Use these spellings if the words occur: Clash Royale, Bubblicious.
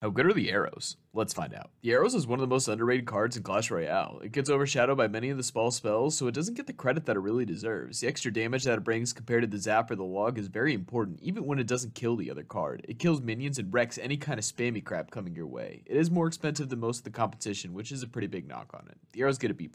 How good are the arrows? Let's find out. The arrows is one of the most underrated cards in Clash Royale. It gets overshadowed by many of the small spells, so it doesn't get the credit that it really deserves. The extra damage that it brings compared to the zap or the log is very important, even when it doesn't kill the other card. It kills minions and wrecks any kind of spammy crap coming your way. It is more expensive than most of the competition, which is a pretty big knock on it. The arrows get a B+.